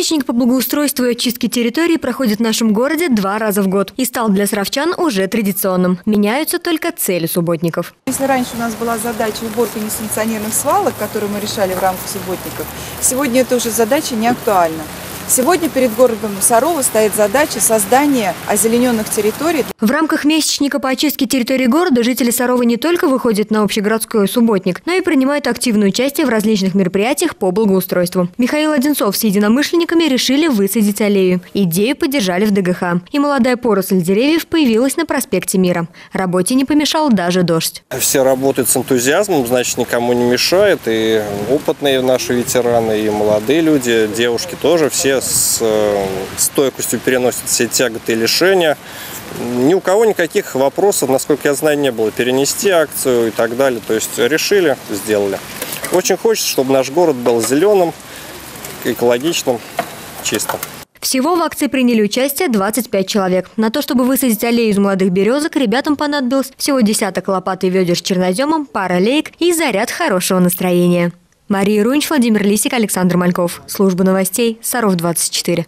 Месячник по благоустройству и очистке территории проходит в нашем городе 2 раза в год и стал для саровчан уже традиционным. Меняются только цели субботников. Если раньше у нас была задача уборка несанкционированных свалок, которую мы решали в рамках субботников, сегодня эта уже задача не актуальна. Сегодня перед городом Сарова стоит задача создания озелененных территорий. В рамках месячника по очистке территории города жители Сарова не только выходят на общегородской субботник, но и принимают активное участие в различных мероприятиях по благоустройству. Михаил Одинцов с единомышленниками решили высадить аллею. Идею поддержали в ДГХ. И молодая поросль деревьев появилась на проспекте Мира. Работе не помешал даже дождь. Все работают с энтузиазмом, значит, никому не мешает. И опытные наши ветераны, и молодые люди, девушки тоже, все с стойкостью переносят все тяготы и лишения. Ни у кого никаких вопросов, насколько я знаю, не было. Перенести акцию и так далее. То есть решили, сделали. Очень хочется, чтобы наш город был зеленым, экологичным, чистым. Всего в акции приняли участие 25 человек. На то, чтобы высадить аллею из молодых березок, ребятам понадобилось всего десяток лопат и ведер с черноземом, пара леек и заряд хорошего настроения. Мария Рунич, Владимир Лисик, Александр Мальков. Служба новостей Саров 24.